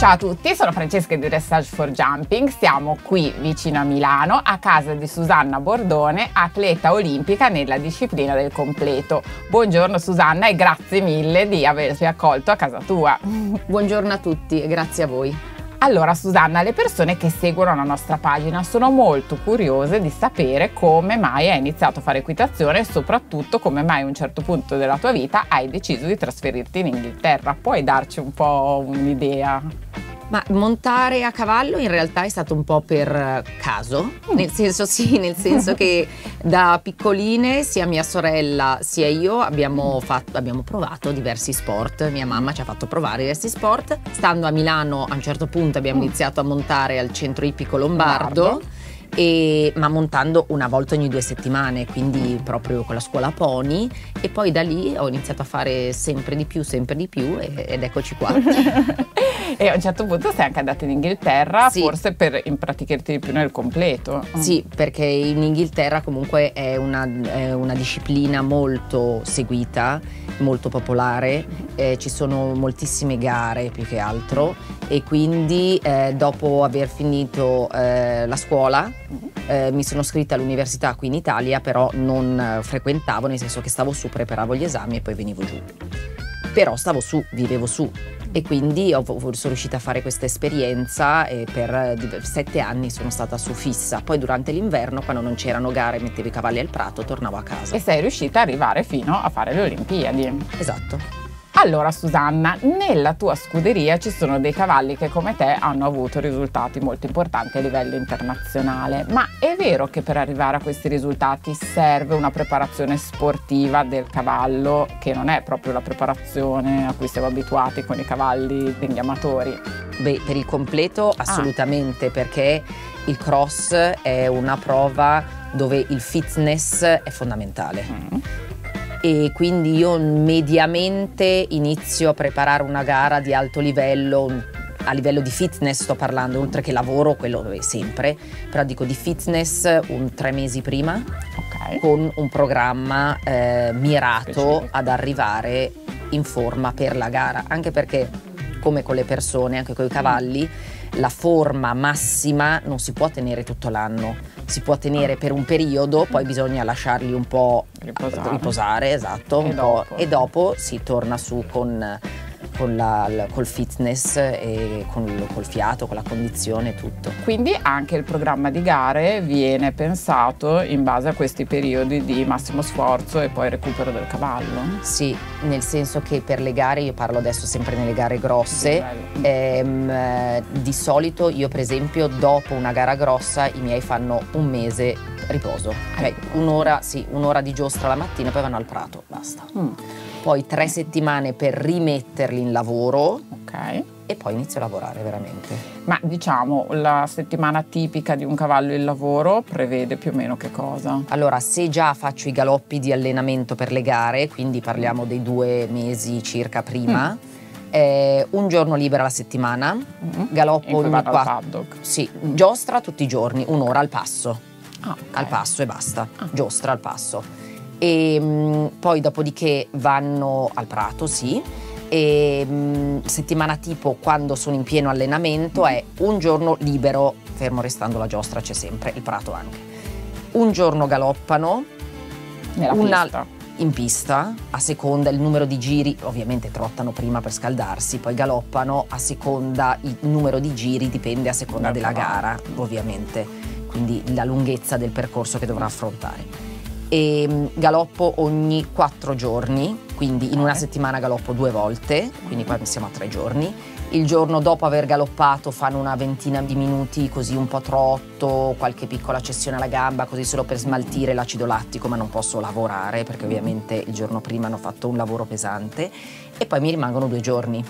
Ciao a tutti, sono Francesca di Dressage for Jumping, siamo qui vicino a Milano a casa di Susanna Bordone, atleta olimpica nella disciplina del completo. Buongiorno Susanna e grazie mille di averci accolto a casa tua. Buongiorno a tutti e grazie a voi. Allora Susanna, le persone che seguono la nostra pagina sono molto curiose di sapere come mai hai iniziato a fare equitazione e soprattutto come mai a un certo punto della tua vita hai deciso di trasferirti in Inghilterra. Puoi darci un po' un'idea? Ma montare a cavallo in realtà è stato un po' per caso, nel senso che da piccoline sia mia sorella sia io abbiamo provato diversi sport, mia mamma ci ha fatto provare diversi sport, stando a Milano a un certo punto abbiamo iniziato a montare al centro ippico lombardo. Ma montando una volta ogni 2 settimane, quindi proprio con la scuola pony, e poi da lì ho iniziato a fare sempre di più ed eccoci qua. E a un certo punto sei anche andata in Inghilterra, sì. Forse per impratichirti di più nel completo. Sì, perché in Inghilterra comunque è una disciplina molto seguita, molto popolare, ci sono moltissime gare più che altro, e quindi dopo aver finito la scuola mi sono iscritta all'università qui in Italia, però non frequentavo, nel senso che stavo su, preparavo gli esami e poi venivo giù. Però stavo su, vivevo su. E quindi sono riuscita a fare questa esperienza e per 7 anni sono stata su fissa. Poi durante l'inverno, quando non c'erano gare, mettevo i cavalli al prato, tornavo a casa. E sei riuscita ad arrivare fino a fare le Olimpiadi. Esatto. Allora Susanna, nella tua scuderia ci sono dei cavalli che come te hanno avuto risultati molto importanti a livello internazionale, ma è vero che per arrivare a questi risultati serve una preparazione sportiva del cavallo, che non è proprio la preparazione a cui siamo abituati con i cavalli degli amatori? Beh, per il completo assolutamente, perché il cross è una prova dove il fitness è fondamentale. E quindi io mediamente inizio a preparare una gara di alto livello, a livello di fitness sto parlando, oltre che lavoro, quello è sempre, però dico di fitness 3 mesi prima, con un programma mirato ad arrivare in forma per la gara, anche perché come con le persone, anche con i cavalli, la forma massima non si può tenere tutto l'anno, si può tenere per un periodo, poi bisogna lasciarli un po' riposare, esatto, e dopo si torna su col fitness e col fiato, con la condizione e tutto. Quindi anche il programma di gare viene pensato in base a questi periodi di massimo sforzo e poi recupero del cavallo? Sì, nel senso che per le gare, io parlo adesso sempre nelle gare grosse, di solito io per esempio dopo una gara grossa i miei fanno 1 mese riposo, okay, un'ora di giostra la mattina, poi vanno al prato, basta. Poi 3 settimane per rimetterli in lavoro, e poi inizio a lavorare veramente. Ma diciamo, la settimana tipica di un cavallo in lavoro prevede più o meno che cosa? Allora, se già faccio i galoppi di allenamento per le gare, quindi parliamo dei 2 mesi circa prima, un giorno libero alla settimana, galoppo ogni 4. Sì, giostra tutti i giorni, 1 ora al passo. Al passo e basta, giostra al passo. E poi dopodiché vanno al prato, sì, e settimana tipo quando sono in pieno allenamento è un giorno libero, fermo restando la giostra c'è sempre, il prato anche. Un giorno galoppano, in pista, a seconda il numero di giri, ovviamente trottano prima per scaldarsi, poi galoppano, a seconda il numero di giri dipende a seconda della gara, ovviamente, quindi la lunghezza del percorso che dovrà affrontare. E galoppo ogni 4 giorni, quindi in una settimana galoppo 2 volte, quindi qua siamo a 3 giorni. Il giorno dopo aver galoppato fanno una ventina di minuti così un po' trotto, qualche piccola cessione alla gamba, così solo per smaltire l'acido lattico, ma non posso lavorare perché ovviamente il giorno prima hanno fatto un lavoro pesante, e poi mi rimangono 2 giorni.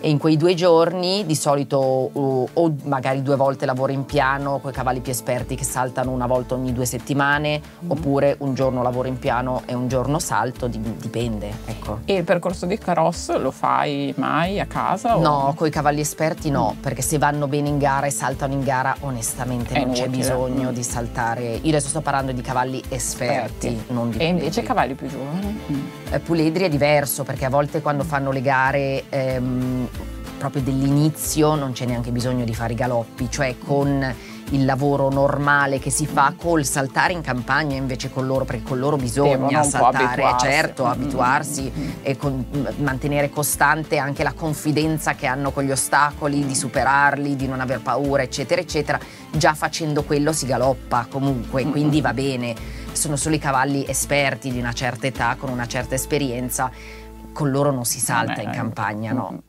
E in quei 2 giorni di solito o magari 2 volte lavoro in piano con i cavalli più esperti che saltano una volta ogni 2 settimane, oppure un giorno lavoro in piano e un giorno salto, dipende, ecco. E il percorso di cross lo fai mai a casa? No, con i cavalli esperti no, perché se vanno bene in gara e saltano in gara onestamente non c'è bisogno di saltare. Io adesso sto parlando di cavalli esperti. Non di... E invece cavalli più giovani? Puledri è diverso, perché a volte quando fanno le gare proprio dell'inizio, non c'è neanche bisogno di fare i galoppi, cioè con il lavoro normale che si fa, col saltare in campagna invece con loro, perché con loro bisogna saltare, abituarsi. Certo, abituarsi e mantenere costante anche la confidenza che hanno con gli ostacoli, di superarli, di non aver paura, eccetera, eccetera. Già facendo quello si galoppa comunque, quindi va bene. Sono solo i cavalli esperti di una certa età, con una certa esperienza, con loro non si salta in campagna, no.